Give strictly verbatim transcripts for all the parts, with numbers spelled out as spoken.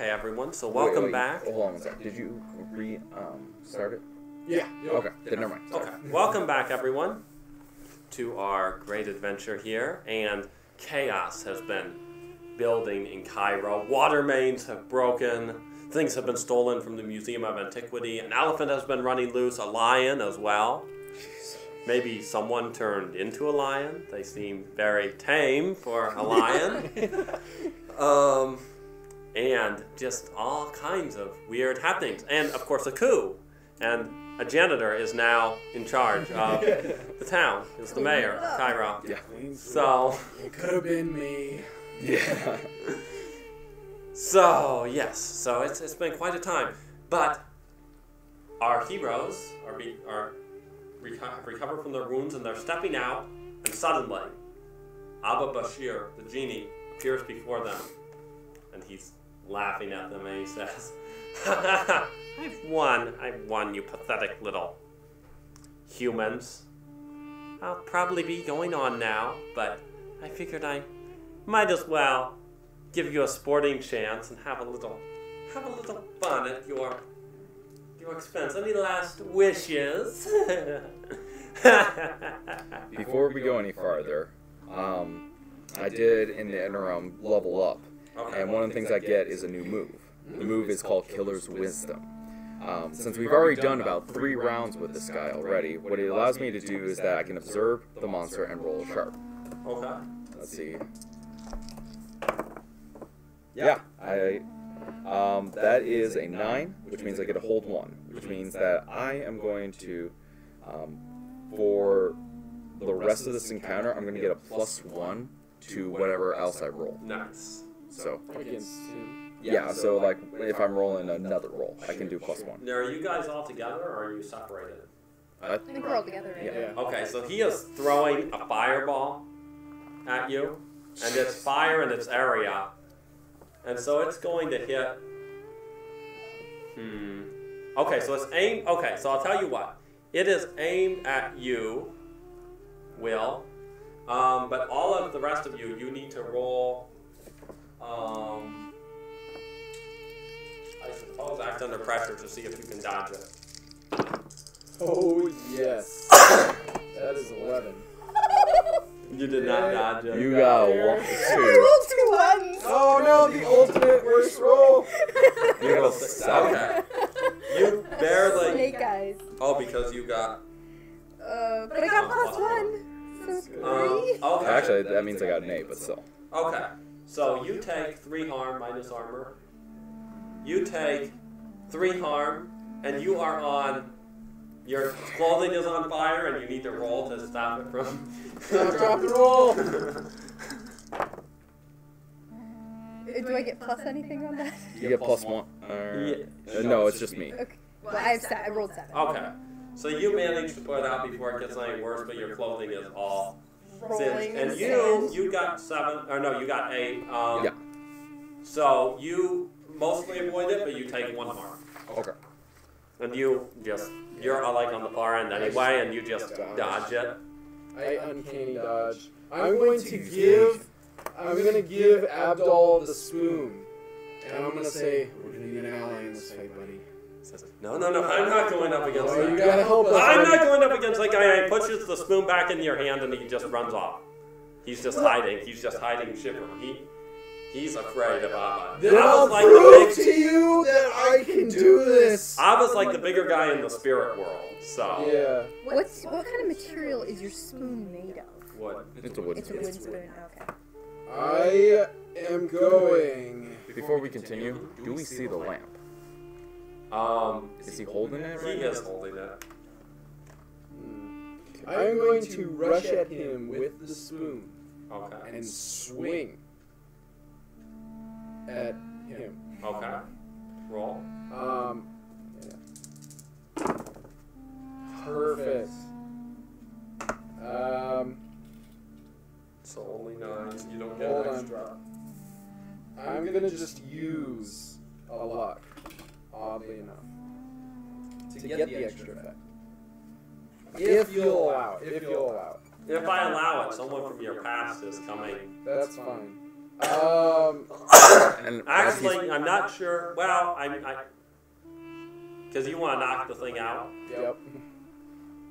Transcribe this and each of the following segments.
Okay, everyone, so welcome wait, wait, back. Hold on a second. Did you re um, start it? Yeah. yeah. Okay, then never mind. Sorry. Okay. Welcome back, everyone, to our great adventure here. And chaos has been building in Cairo. Water mains have broken. Things have been stolen from the Museum of Antiquity. An elephant has been running loose. A lion as well. Jeez. Maybe someone turned into a lion. They seem very tame for a lion. um... And just all kinds of weird happenings. And, of course, a coup. And a janitor is now in charge of the town. It's the mayor of Cairo. Yeah. So... it could have been me. Yeah. So, yes. So it's, it's been quite a time. But our heroes are, be, are reco recovered from their wounds, and they're stepping out. And suddenly, Abba Bashir, the genie, appears before them. And he's laughing at them, and he says, I've won, I've won, you pathetic little humans. I'll probably be going on now, but I figured I might as well give you a sporting chance and have a little, have a little fun at your, your expense. Any last wishes? Before we go any farther, um, I did in the interim level up. Okay, and one of the things I get is a new move. The move is called Killer's Wisdom. Um, since we've already done about three rounds with this guy already, what it allows me to do is that I can observe the monster and roll a sharp. Okay. Let's see. Yeah, I. Um, that is a nine, which means I get to hold one, which means that I am going to, um, for the rest of this encounter, I'm going to get a plus one to whatever else I roll. Nice. So, against him. Yeah, yeah, so, like, if I'm rolling another roll, I can do plus one. Now, are you guys all together, or are you separated? I think we're all together. Right? Yeah. Yeah. Okay, so he is throwing a fireball at you, and it's fire in its area, and so it's going to hit... Hmm. Okay, so it's aimed... Okay, so I'll tell you what. It is aimed at you, Will, um, but all of the rest of you, you need to roll... Um, I suppose act under pressure to see if you can dodge it. Oh, yes. That is eleven. You did yeah. not dodge it. You got one, two. I rolled two ones. Oh, no, the ultimate worst roll. You got a seven. Okay. You barely. Snake eyes. Oh, because you got. Uh, but I got plus one. one. So three. Um, okay. Actually, that means I got an eight, but still. Okay. So you take three harm minus armor. You take three harm, and you are on. Your clothing is on fire, and you need to roll to stop it from. Stop the roll. Do I get plus anything on that? You get plus one. Uh, yeah. No, it's just me. Okay. Well, I, I rolled seven. Okay, so you manage to put it out before it gets any worse, but your clothing is all. Rolling and and you, you got seven, or no, you got eight. Um, yeah. So you mostly avoid it, but you take one harm. Okay. And you just, you're like on the far end anyway, and you just dodge, dodge it. I uncanny dodge. I'm going to give, I'm going to give Abdul the spoon. And I'm going to say, we're going to need an ally in this fight, buddy. No, no, no, I'm not going up against that. You gotta help us. I'm not going up against that guy. He pushes the spoon back into your hand and he just runs off. He's just hiding. He's just hiding, shivering. He, he's afraid of Abba. Then I'll like prove the big, to you that I can do this. Abba's like the bigger guy in the spirit world, so. Yeah. What's, what kind of material is your spoon made of? What? It's a wooden spoon. It's a wooden spoon, okay. I am going. Before we continue, do we see the lamp? Um, is he holding it right now? He is holding it. I'm going to rush at him with the spoon. Okay. And swing at him. Okay. Roll. Um, yeah. Perfect. Um, it's only nine. You don't get an extra. I'm going to just use a luck. Oddly enough, to, to get, get the extra effect. If, if you'll allow it. If you'll allow it. If I allow it, someone from your past is coming. That's fine. Um, and actually, I'm not sure. Well, I'm. Because you want to knock the thing out. Yep.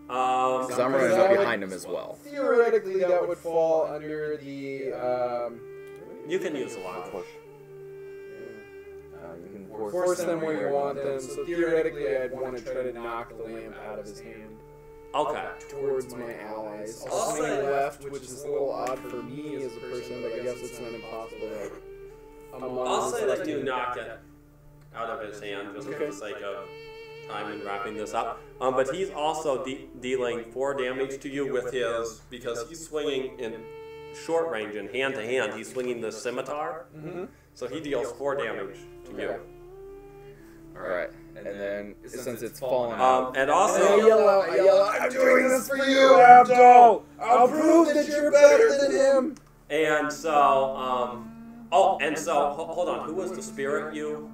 Um, so I'm running up behind him as well. Theoretically, that would fall under the. Um, you can use a long push. Uh, you can force, force them where you want them. So theoretically, I'd want to try to knock the lamp out of his hand. Okay. Towards my allies. Also left, which is a little odd for me as a person, but I guess it's not impossible. I'll say that you knock it out of his hand just for the sake of time and wrapping this up. Um, but he's also de dealing four damage to you with his, because he's swinging in short range and hand to hand. He's swinging the scimitar, mm-hmm. so he deals four damage to you. Okay. All right. And, and then, since, since it's fallen out, um, and also, and I yell out, I yell out, I'm doing this for you, Abdul! I'll prove that you're better than him! And so, um, oh, and so, hold on, who was the spirit you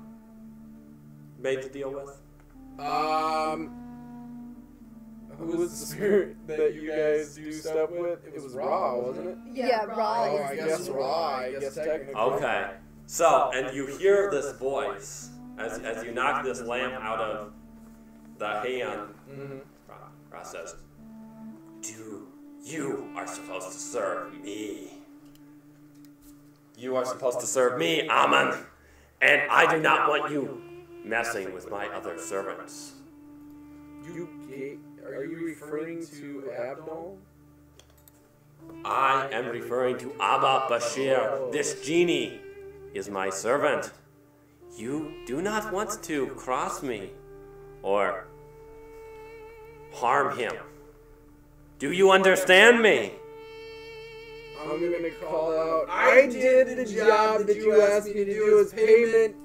made to deal with? Um, who was the spirit that you guys do stuff with? It was Ra, wasn't it? Yeah, Ra. Oh, I guess Ra, I guess technically. Okay, so, and you hear this voice. As, as you knock this lamp out of the hand, mm-hmm. Ra, Ra says, "Do you are supposed to serve me. You are supposed to serve me, Ammon, and I do not want you messing with my other servants." You get, are you referring to Abdul? I am referring to Abba Bashir. This genie is my servant. You do not want to cross me or harm him. Do you understand me? I'm going to call out, I did the job that you asked me to do as payment.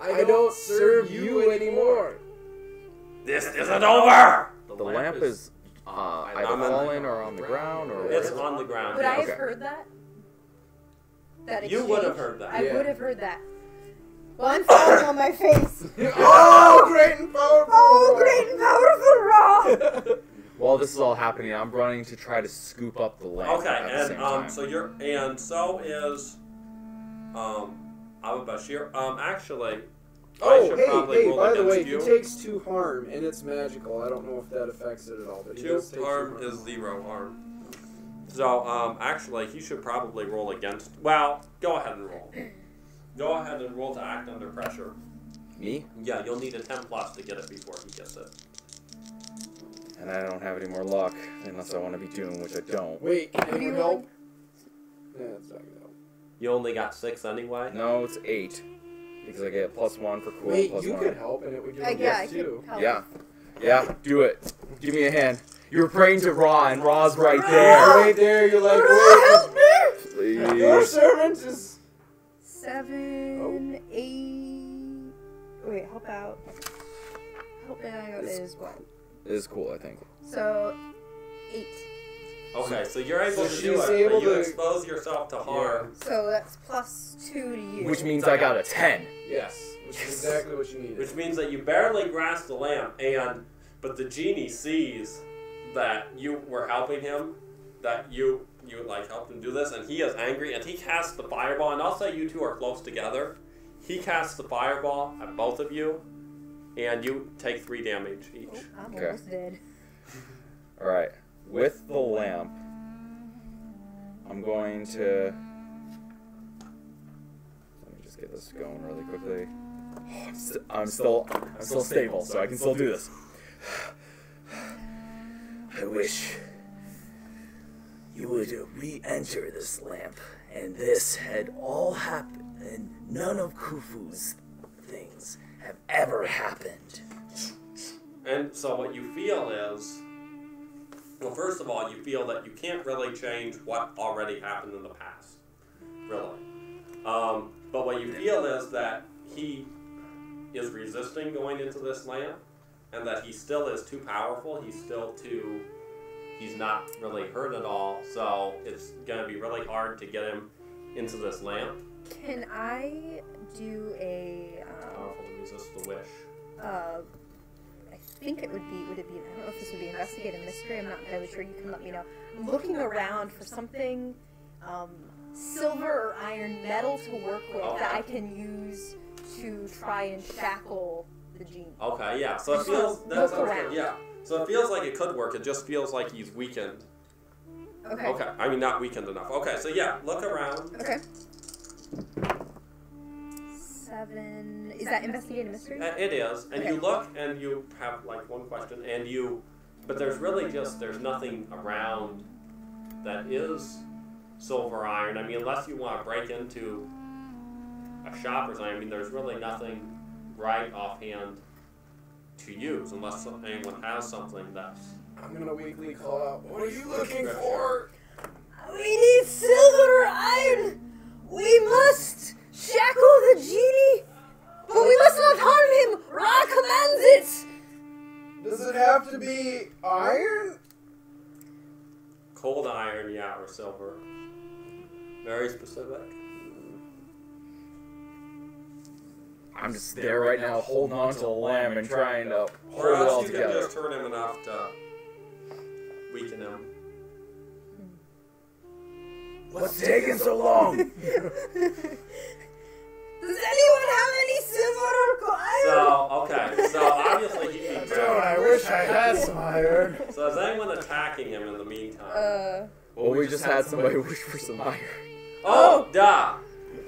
I don't serve you anymore. This isn't over. The lamp is uh, either fallen or on the ground. Or it's on the ground. Would I have heard that? That you would have heard that. I would have heard that. One falling on my face. Oh, great and powerful! Oh, great and powerful, Ra! While this is all happening, I'm running to try to scoop up the lamp. Okay, at and the same um, time. so you're, and so is, um, Abba Bashir. Um, actually, oh, I should hey, probably hey, roll by the way, you. He takes two harm, and it's magical. I don't know if that affects it at all, but two he does take harm, two harm is zero harm. So, um, actually, he should probably roll against. Well, go ahead and roll. Go ahead and roll to act under pressure. Me? Yeah, you'll need a ten plus to get it before he gets it. And I don't have any more luck, unless I want to be doomed, which I don't. Wait, can you help? Yeah, that's not gonna help. You only got six anyway? No, it's eight. Because I get plus one for cool. Wait, plus you one. Could help, and it would do it yeah, too. Help. Yeah, yeah, do it. Give me a hand. You're praying to Ra, and Ra's right there. Right there, you're like, help me! Please. Your servant is... Seven, oh. eight. Wait, help out. Help and I got it as well. It is cool, I think. So, eight. Okay, so you're able so to do it, but you to... expose yourself to harm. Yeah. So that's plus two to you. Which means I got a ten. Yes. Which yes. is exactly what you needed. Which means that you barely grasped the lamp, and but the genie sees that you were helping him, that you. You would like help him do this, and he is angry, and he casts the fireball. And also, you two are close together. He casts the fireball at both of you, and you take three damage each. Oh, I'm okay. almost dead. All right, with the lamp, I'm going to. Let me just get this going really quickly. Oh, I'm, st I'm still, I'm still stable, so I can still do this. I wish. You would re-enter this lamp, and this had all happened, and none of Khufu's things have ever happened. And so what you feel is, well, first of all, you feel that you can't really change what already happened in the past, really. Um, but what you feel is that he is resisting going into this lamp, and that he still is too powerful, he's still too... He's not really hurt at all, so it's going to be really hard to get him into this lamp. Can I do a... Um, powerful to resist the wish. Uh, I think it would be... Would it be... I don't know if this would be investigative mystery. I'm not entirely sure. You can let me know. I'm looking around for something... Um, silver or iron metal to work with oh. that I can use to try and shackle the genie. Okay, yeah. So it feels so that sounds good. Yeah. So it feels like it could work. It just feels like he's weakened. Okay. Okay. I mean, not weakened enough. Okay. So yeah, look around. Okay. Seven. Is that investigative mystery? Uh, it is. And okay. you look, and you have like one question, and you, but there's really just there's nothing around that is silver iron. I mean, unless you want to break into a shop or something. I mean, there's really nothing right offhand to use, unless anyone has something that's. I'm gonna weakly call out. What are you looking for? We need silver iron. We must shackle the genie, but we must not harm him. Ra commands it. Does it have to be iron? Cold iron, yeah, or silver. Very specific. I'm just there right now, holding on to the lamb and trying to hold it all together. Or else you can just turn him enough to weaken him. What's taking so long? Does anyone have any silver or iron? So, okay, so obviously he can do I wish I had some iron. So is anyone attacking him in the meantime? Uh, well, we, we just had somebody wish for some iron. Oh, duh!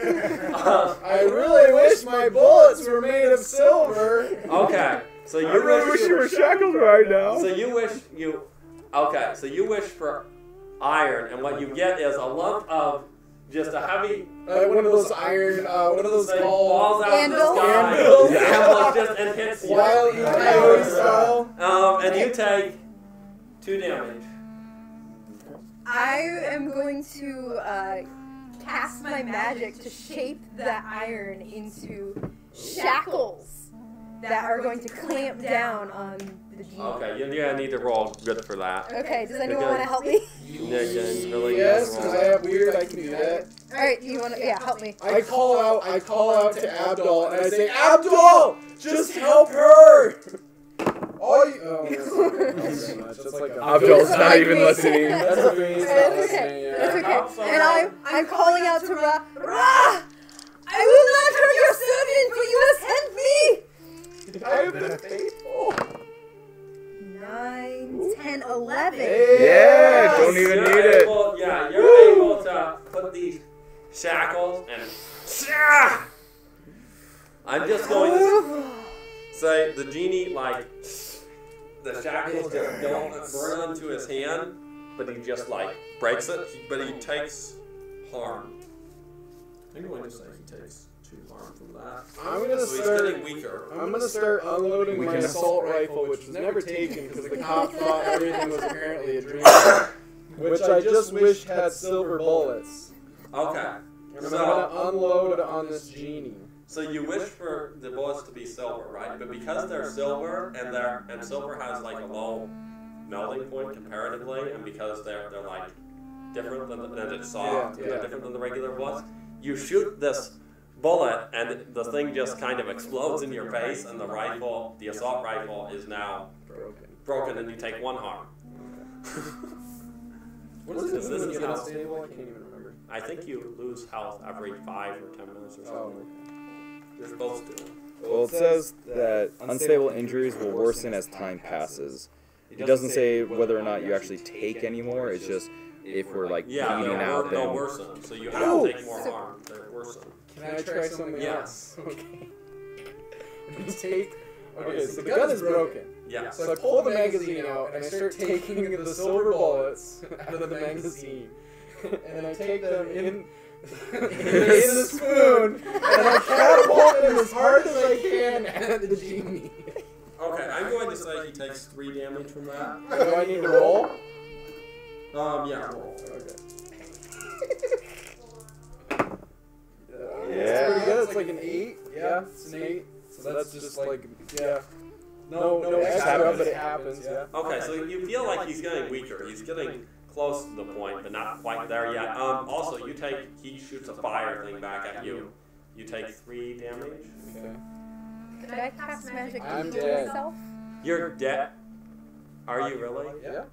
uh, I really wish my bullets were made of silver. Okay, so you I really wish, wish you were shackled right now. So you wish you, okay, so you wish for iron, and what you get is a lump of just a heavy uh, one of those iron, uh, one of those balls out of the sky. Anvil. Yeah, just and hits you. Wild coyote style. Um, and you take two damage. I am going to. Uh, Cast my magic to shape the iron into shackles that are going to clamp down on the genie. Okay, you're gonna need to roll good for that. Okay, does anyone want to help me? Yes, because I have weird, I can do that. Alright, you want to, yeah, help me. I call out, I call out to Abdul, and I say, Abdul, just help her! Oh, you, oh, that's very much. That's like a Abdul's not even listening. That's a very he's not listening. Yeah. That's okay. Outside. And I'm, I'm calling out to Ra. Ra! I will not hurt your servant, but you must help me! I have been faithful. nine, ten, eleven. Yeah, don't even you're need able, it. Yeah, you're Woo. able to put these shackles and... Ah! I'm just going to say the genie, like... The shackles just don't burn onto his hand, but he just like breaks it. But he takes harm. I think I'm going to say he takes two harm from that. I'm going to so start. He's getting weaker. I'm going to start unloading my assault rifle, which was never taken because the cop thought everything was apparently a dream, which I just wish had silver bullets. Okay. So I'm going to unload on this genie. So you wish for the bullets to be silver, right? But because they're silver and they're and silver has like a low melting point comparatively, and because they're they're like different than the, and it's soft, yeah, yeah. and they're different than the regular bullets. You shoot this bullet, and the thing just kind of explodes in your face, and the rifle, the assault rifle, is now broken, broken and you take one harm. What is this? Is this an unstable? I can't even remember. I think you lose health every five or ten minutes or something. You're supposed to. Well, it says that unstable injuries will worsen as time passes. It doesn't say whether or not you actually take any more. It's just if we're like leaning yeah, no, out, then they'll worsen. So you have no. to take more so, harm. They're worsen. Can I try something else? Yes. Okay. Let's take. Okay, so the gun is broken. Yeah. So I pull the magazine out and I start taking the silver bullets out of the magazine, and I take them in. in the spoon, and I catapult him as hard as I can at the genie. Okay, I'm going to say he takes three damage from that. Do I need to roll? Um, yeah, roll. Okay. Yeah. That's pretty good. It's like an eight. Yeah, it's an eight. So that's just like, yeah. No, no extra, but it happens, yeah. Okay, so you feel like he's getting weaker. He's getting... close to the point, but not quite there yet. Um, also, you take, he shoots a fire thing back at you. You take three damage. Okay. Could I cast magic to heal myself? You're dead. Are you really? Yeah.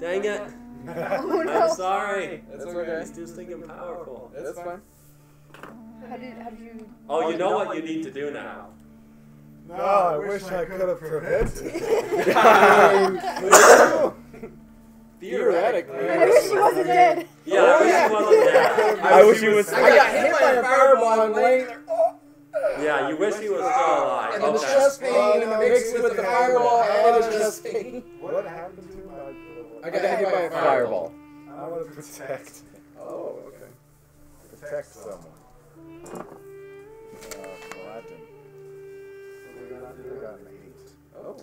Dang it. Oh, no. I'm sorry. That's, That's okay. okay. He's just thinking powerful. That's, That's fine. fine. How did, how did you... Oh, you know what you need to do now. No, no I, I wish I could have prevented it. Theoretically. I wish he wasn't dead. Yeah, I wish he wasn't dead. I wish he was... I got hit by a fireball and laid there. Yeah, you wish he was still alive. And then the chest pain mixed with the fireball and the chest pain. What happened to my... I got hit by a fireball. I want to protect. Oh, okay. Protect someone. Uh, Aladdin. I got an eight. Oh.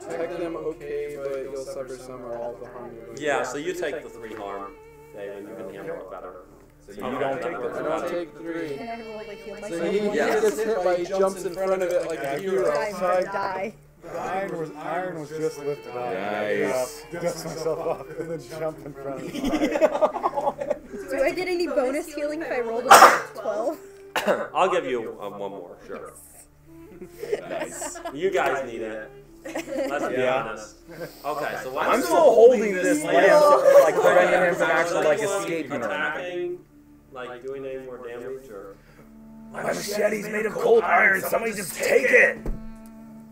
Protect them, okay, but you'll suffer some or all the harm. Yeah, so you take the three harm. David, you can handle it better. So you oh, don't, take, the, don't take three. And I like heal myself. So he yeah. gets hit by, he jumps in front of it like a hero. I might die. The iron was, iron was just lifted up. Nice. Dust nice. myself off and then jump in front of it. Do I get any bonus healing if I roll a twelve? I'll give you um, one more, sure. Nice. You guys need it. Let's yeah. be honest. Okay, so I'm still holding this lamp, like preventing him from actually like escaping attacking, like doing any more damage, or my machete's made of cold iron. Somebody just take it.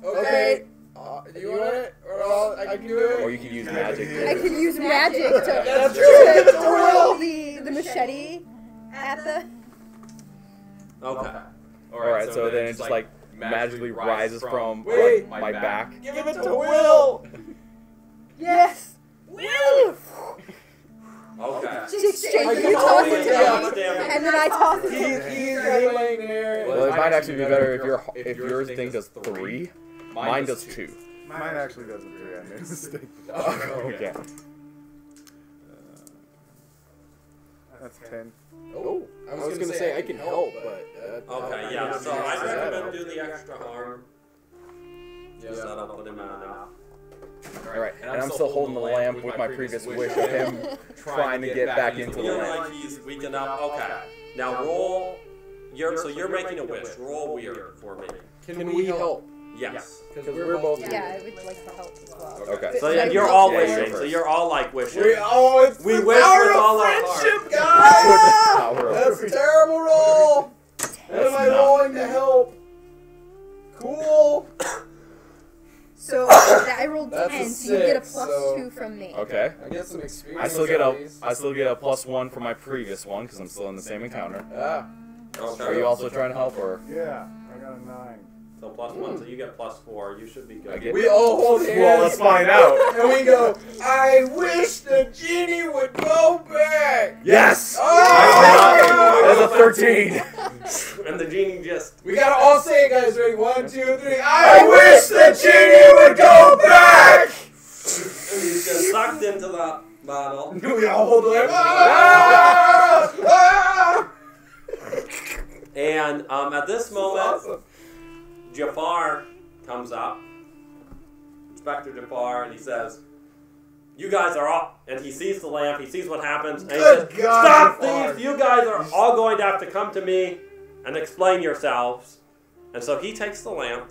Okay. Uh, do you want it? Or I'll, I can do it. Or you can use magic. I can use magic to, That's true. to throw the the machete at the. Okay. okay. All right. All right so, so then it's just like. Magically rises from, from wait, my, my back. back. Give it to Will! Yes! Will! Okay. She exchanges you toss it to me, and then I toss it to you. He's laying there. Well, it might actually be better if, your, if, if yours thing does three. Mine does two. two. Mine actually doesn't do that. I made a mistake. Okay. Uh, that's ten. Oh, I was, was going to say, say I can help, help but... Uh, okay, yeah, so I recommend do the extra harm. Yeah, so that'll put him out now. Alright, and, and I'm still holding the lamp with my previous wish of him trying to get back into the lamp. Like he's weakened up. Okay, now roll... You're, so you're making a wish. Roll weird for me. Can we help? Yes. Because we're, we're both. Yeah, weird. I would like to help as well. Okay. okay. So and you're all yeah, wishing. So you're all like wishing. We oh, it's we the wish power with of all friendship, guys. That's a terrible roll. What am I rolling to help? Cool. So I rolled ten, so you get a plus so two from me. Okay. I get some experience. I still get a. I still get a plus one from my previous one because I'm still in the same encounter. Yeah. Okay. Are you also trying to help her? Yeah, I got a nine. So plus one, so you get plus four. You should be good. We all hold hands. Well, let's find out. And we go, I wish the genie would go back. Yes. Oh! That's a thirteen. And the genie just. We got to all say it, guys. Ready? One, two, three. I, I wish the genie would go back. And he's just sucked into the bottle. We all hold hands. Ah! Ah! And um, at this, this moment. Awesome. Jafar comes up, Inspector Jafar, and he says, you guys are all, and he sees the lamp, he sees what happens, and he says, stop thieves, you guys are all going to have to come to me and explain yourselves. And so he takes the lamp,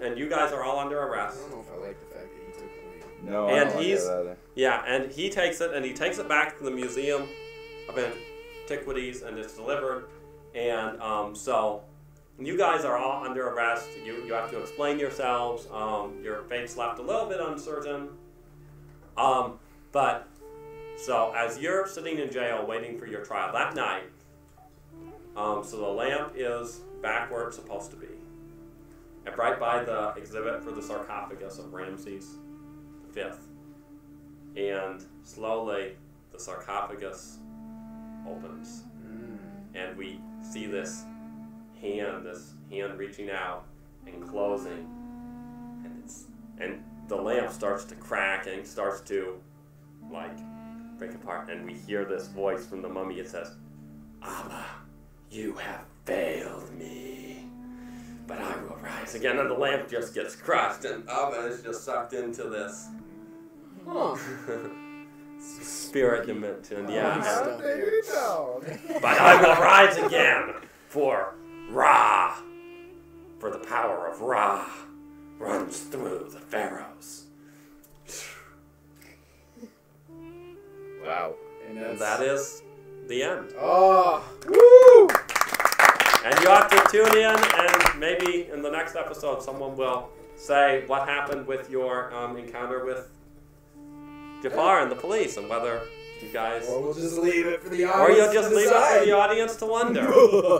and you guys are all under arrest. I don't know if I like the fact that he took the lamp. No, I don't like that either. Yeah, and he takes it, and he takes it back to the Museum of Antiquities, and it's delivered, and um, so... You guys are all under arrest. You, you have to explain yourselves. Um, your fate's left a little bit uncertain. Um, but, so as you're sitting in jail waiting for your trial that night, um, so the lamp is back where it's supposed to be. And right by the exhibit for the sarcophagus of Ramses the fifth. And slowly, the sarcophagus opens. Mm. And we see this hand, this hand reaching out and closing, and it's, and the lamp starts to crack and starts to, like, break apart, and we hear this voice from the mummy. It says, Abba, you have failed me, but I will rise again. And the lamp just gets crushed, and Abba is just sucked into this huh. spirit dimension. Yeah. But I will rise again for Ra, for the power of Ra runs through the pharaohs. Wow. And, and that is the end. Oh, woo! And you have to tune in, and maybe in the next episode someone will say what happened with your um, encounter with Jafar and the police, and whether you guys... Or we'll just leave it for the audience. Or you'll just leave it for the audience to wonder.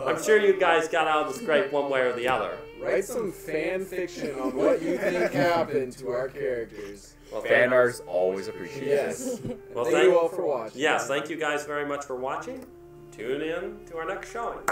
I'm sure you guys got out of the scrape one way or the other. Write some fan fiction on what you think happened to our characters. Well, fan art's always appreciated. Yes. Well, thank, thank you all for watching. Yes, thank you guys very much for watching. Tune in to our next showing.